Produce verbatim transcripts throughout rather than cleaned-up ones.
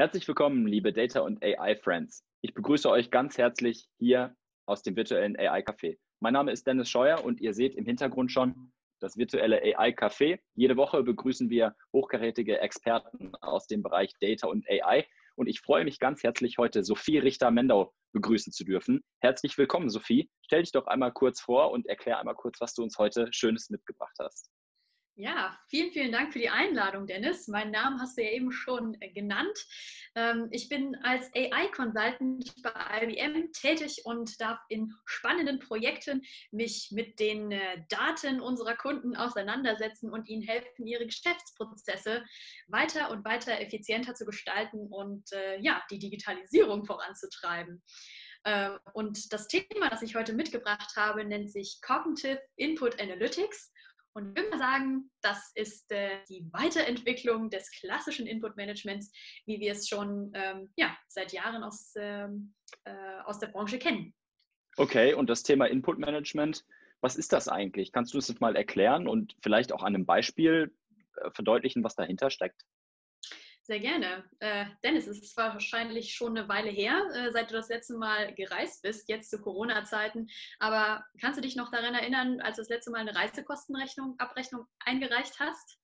Herzlich willkommen, liebe Data- und A I-Friends. Ich begrüße euch ganz herzlich hier aus dem virtuellen A I Cafe. Mein Name ist Dennis Scheuer und ihr seht im Hintergrund schon das virtuelle A I Cafe. Jede Woche begrüßen wir hochkarätige Experten aus dem Bereich Data und A I. Und ich freue mich ganz herzlich, heute Sophie Richter-Mendau begrüßen zu dürfen. Herzlich willkommen, Sophie. Stell dich doch einmal kurz vor und erklär einmal kurz, was du uns heute Schönes mitgebracht hast. Ja, vielen, vielen Dank für die Einladung, Dennis. Meinen Namen hast du ja eben schon genannt. Ich bin als A I-Consultant bei I B M tätig und darf in spannenden Projekten mich mit den Daten unserer Kunden auseinandersetzen und ihnen helfen, ihre Geschäftsprozesse weiter und weiter effizienter zu gestalten und ja, die Digitalisierung voranzutreiben. Und das Thema, das ich heute mitgebracht habe, nennt sich Cognitive Input Analytics. Und ich würde mal sagen, das ist äh, die Weiterentwicklung des klassischen Input-Managements, wie wir es schon ähm, ja, seit Jahren aus, ähm, äh, aus der Branche kennen. Okay, und das Thema Input-Management, was ist das eigentlich? Kannst du es mal erklären und vielleicht auch an einem Beispiel äh, verdeutlichen, was dahinter steckt? Sehr gerne. Äh, Dennis, es ist wahrscheinlich schon eine Weile her, äh, seit du das letzte Mal gereist bist, jetzt zu Corona-Zeiten. Aber kannst du dich noch daran erinnern, als du das letzte Mal eine Reisekostenrechnung, Abrechnung eingereicht hast?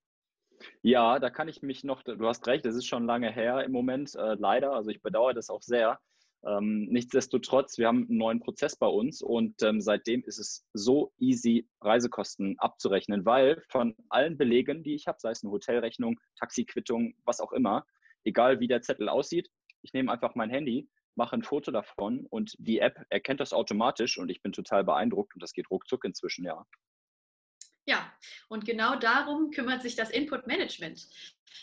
Ja, da kann ich mich noch, du hast recht, das ist schon lange her im Moment, äh, leider. Also ich bedauere das auch sehr. Ähm, nichtsdestotrotz, wir haben einen neuen Prozess bei uns und ähm, seitdem ist es so easy, Reisekosten abzurechnen, weil von allen Belegen, die ich habe, sei es eine Hotelrechnung, Taxiquittung, was auch immer, egal wie der Zettel aussieht, ich nehme einfach mein Handy, mache ein Foto davon und die App erkennt das automatisch und ich bin total beeindruckt und das geht ruckzuck inzwischen, ja. Ja, und genau darum kümmert sich das Input-Management.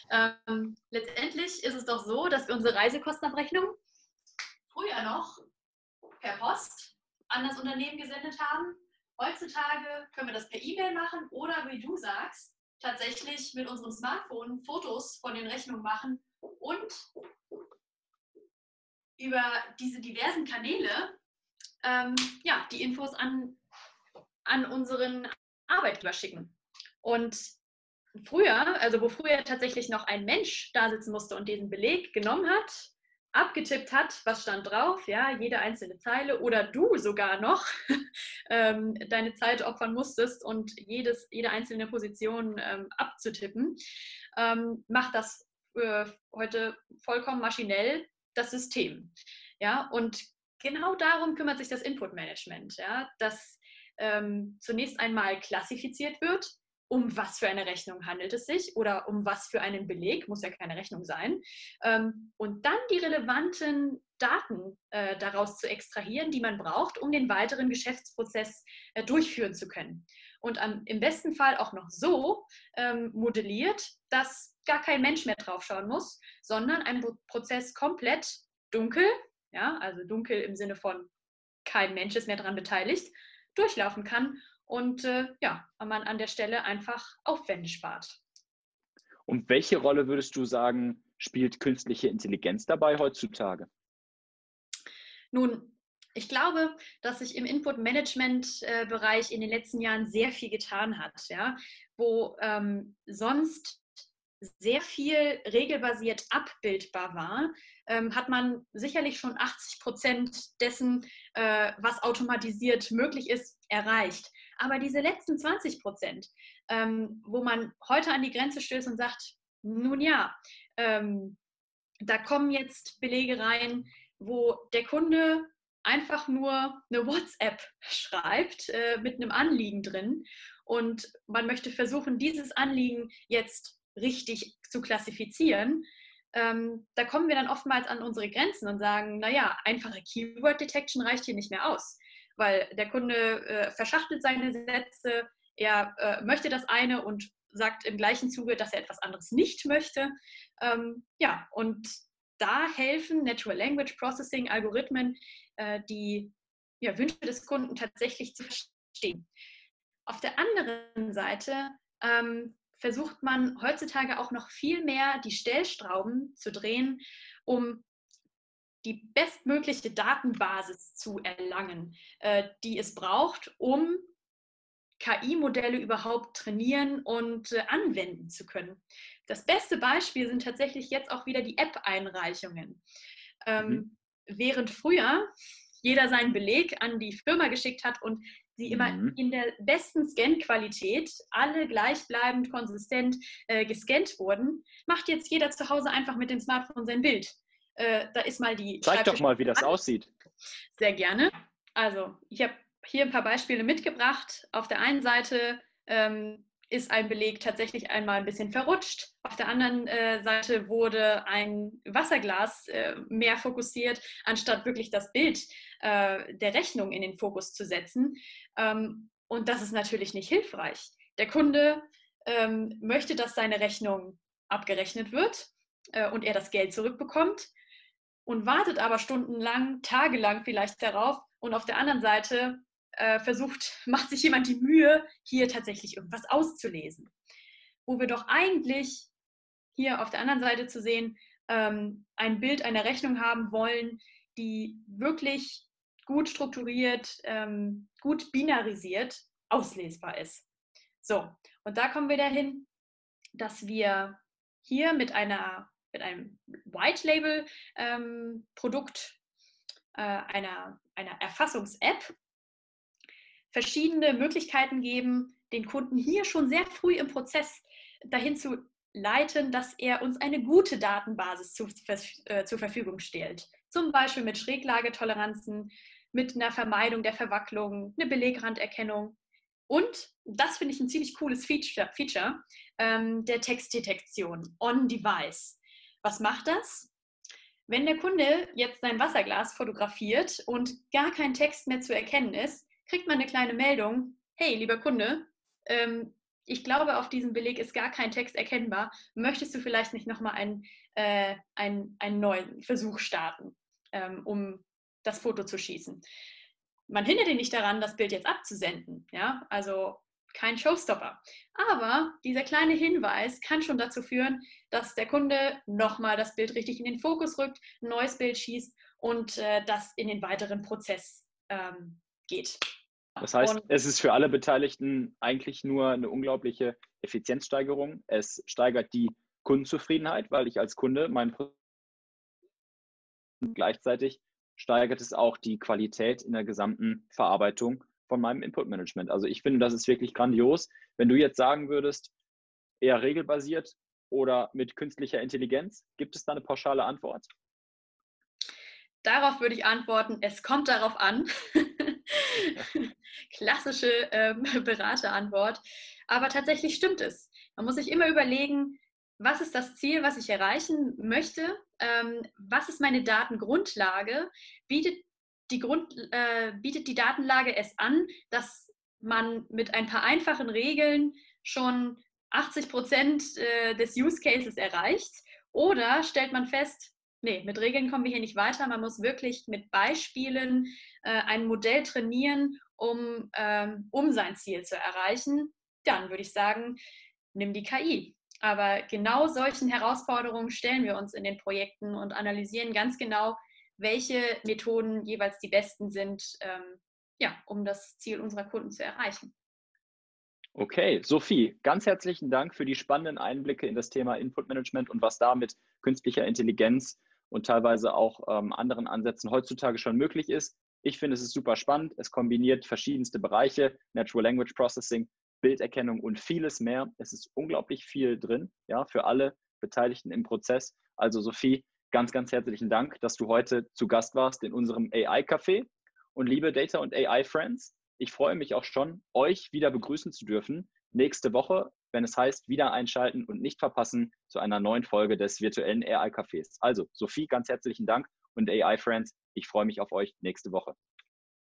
Ähm, letztendlich ist es doch so, dass wir unsere Reisekostenabrechnung früher noch per Post an das Unternehmen gesendet haben. Heutzutage können wir das per E-Mail machen oder, wie du sagst, tatsächlich mit unserem Smartphone Fotos von den Rechnungen machen und über diese diversen Kanäle ähm, ja, die Infos an, an unseren Arbeitgeber schicken. Und früher, also wo früher tatsächlich noch ein Mensch da sitzen musste und diesen Beleg genommen hat, abgetippt hat, was stand drauf, ja, jede einzelne Zeile oder du sogar noch ähm, deine Zeit opfern musstest und jedes, jede einzelne Position ähm, abzutippen, ähm, macht das äh, heute vollkommen maschinell das System. Ja, und genau darum kümmert sich das Input-Management, ja, dass ähm, zunächst einmal klassifiziert wird, um was für eine Rechnung handelt es sich oder um was für einen Beleg, muss ja keine Rechnung sein, und dann die relevanten Daten daraus zu extrahieren, die man braucht, um den weiteren Geschäftsprozess durchführen zu können. Und im besten Fall auch noch so modelliert, dass gar kein Mensch mehr drauf schauen muss, sondern ein Prozess komplett dunkel, ja, also dunkel im Sinne von kein Mensch ist mehr daran beteiligt, durchlaufen kann. Und äh, ja, man an der Stelle einfach Aufwände spart. Und welche Rolle würdest du sagen, spielt künstliche Intelligenz dabei heutzutage? Nun, ich glaube, dass sich im Input-Management-Bereich in den letzten Jahren sehr viel getan hat, ja? Wo ähm, sonst sehr viel regelbasiert abbildbar war, ähm, hat man sicherlich schon achtzig Prozent dessen, äh, was automatisiert möglich ist, erreicht. Aber diese letzten zwanzig Prozent, ähm, wo man heute an die Grenze stößt und sagt, nun ja, ähm, da kommen jetzt Belege rein, wo der Kunde einfach nur eine WhatsApp schreibt äh, mit einem Anliegen drin und man möchte versuchen, dieses Anliegen jetzt richtig zu klassifizieren. Ähm, da kommen wir dann oftmals an unsere Grenzen und sagen, naja, einfache Keyword-Detection reicht hier nicht mehr aus. Weil der Kunde äh, verschachtelt seine Sätze, er äh, möchte das eine und sagt im gleichen Zuge, dass er etwas anderes nicht möchte. Ähm, ja, und da helfen Natural Language Processing Algorithmen, äh, die ja, Wünsche des Kunden tatsächlich zu verstehen. Auf der anderen Seite ähm, versucht man heutzutage auch noch viel mehr die Stellschrauben zu drehen, um die bestmögliche Datenbasis zu erlangen, äh, die es braucht, um K I-Modelle überhaupt trainieren und äh, anwenden zu können. Das beste Beispiel sind tatsächlich jetzt auch wieder die App-Einreichungen. Ähm, mhm. Während früher jeder seinen Beleg an die Firma geschickt hat und sie immer mhm. in der besten Scan-Qualität alle gleichbleibend konsistent äh, gescannt wurden, macht jetzt jeder zu Hause einfach mit dem Smartphone sein Bild. Äh, da ist mal die... Zeig doch mal, wie das aussieht. Sehr gerne. Also, ich habe hier ein paar Beispiele mitgebracht. Auf der einen Seite ähm, ist ein Beleg tatsächlich einmal ein bisschen verrutscht. Auf der anderen äh, Seite wurde ein Wasserglas äh, mehr fokussiert, anstatt wirklich das Bild äh, der Rechnung in den Fokus zu setzen. Ähm, und das ist natürlich nicht hilfreich. Der Kunde ähm, möchte, dass seine Rechnung abgerechnet wird äh, und er das Geld zurückbekommt und wartet aber stundenlang, tagelang vielleicht darauf. Und auf der anderen Seite äh, versucht, macht sich jemand die Mühe, hier tatsächlich irgendwas auszulesen. Wo wir doch eigentlich hier auf der anderen Seite zu sehen, ähm, ein Bild einer Rechnung haben wollen, die wirklich gut strukturiert, ähm, gut binarisiert auslesbar ist. So, und da kommen wir dahin, dass wir hier mit, einer, mit einem White-Label-Produkt, ähm, äh, einer einer Erfassungs-App verschiedene Möglichkeiten geben, den Kunden hier schon sehr früh im Prozess dahin zu leiten, dass er uns eine gute Datenbasis zu, äh, zur Verfügung stellt. Zum Beispiel mit Schräglagetoleranzen, mit einer Vermeidung der Verwacklung, eine Belegranderkennung und, das finde ich ein ziemlich cooles Feature, Feature ähm, der Textdetektion on-device. Was macht das? Wenn der Kunde jetzt sein Wasserglas fotografiert und gar kein Text mehr zu erkennen ist, kriegt man eine kleine Meldung, hey, lieber Kunde, ähm, ich glaube, auf diesem Beleg ist gar kein Text erkennbar, möchtest du vielleicht nicht nochmal einen, äh, einen, einen neuen Versuch starten, ähm, um das Foto zu schießen? Man hindert ihn nicht daran, das Bild jetzt abzusenden, ja, also kein Showstopper. Aber dieser kleine Hinweis kann schon dazu führen, dass der Kunde nochmal das Bild richtig in den Fokus rückt, ein neues Bild schießt und äh, das in den weiteren Prozess ähm, geht. Das heißt, und es ist für alle Beteiligten eigentlich nur eine unglaubliche Effizienzsteigerung. Es steigert die Kundenzufriedenheit, weil ich als Kunde meinen Prozess gleichzeitig steigert es auch die Qualität in der gesamten Verarbeitung von meinem Input-Management. Also ich finde, das ist wirklich grandios. Wenn du jetzt sagen würdest, eher regelbasiert oder mit künstlicher Intelligenz, gibt es da eine pauschale Antwort? Darauf würde ich antworten, es kommt darauf an. Klassische ähm, Beraterantwort. Aber tatsächlich stimmt es. Man muss sich immer überlegen, was ist das Ziel, was ich erreichen möchte? Ähm, was ist meine Datengrundlage? Bietet Die Grund, äh, bietet die Datenlage es an, dass man mit ein paar einfachen Regeln schon achtzig Prozent äh, des Use Cases erreicht? Oder stellt man fest, nee, mit Regeln kommen wir hier nicht weiter, man muss wirklich mit Beispielen äh, ein Modell trainieren, um, ähm, um sein Ziel zu erreichen? Dann würde ich sagen, nimm die K I. Aber genau solchen Herausforderungen stellen wir uns in den Projekten und analysieren ganz genau, welche Methoden jeweils die besten sind, ähm, ja, um das Ziel unserer Kunden zu erreichen. Okay, Sophie, ganz herzlichen Dank für die spannenden Einblicke in das Thema Input-Management und was da mit künstlicher Intelligenz und teilweise auch ähm, anderen Ansätzen heutzutage schon möglich ist. Ich finde, es ist super spannend. Es kombiniert verschiedenste Bereiche, Natural Language Processing, Bilderkennung und vieles mehr. Es ist unglaublich viel drin, ja, für alle Beteiligten im Prozess. Also Sophie, ganz, ganz herzlichen Dank, dass du heute zu Gast warst in unserem A I-Café. Und liebe Data- und A I-Friends, ich freue mich auch schon, euch wieder begrüßen zu dürfen nächste Woche, wenn es heißt, wieder einschalten und nicht verpassen zu einer neuen Folge des virtuellen A I-Cafés. Also, Sophie, ganz herzlichen Dank und A I-Friends, ich freue mich auf euch nächste Woche.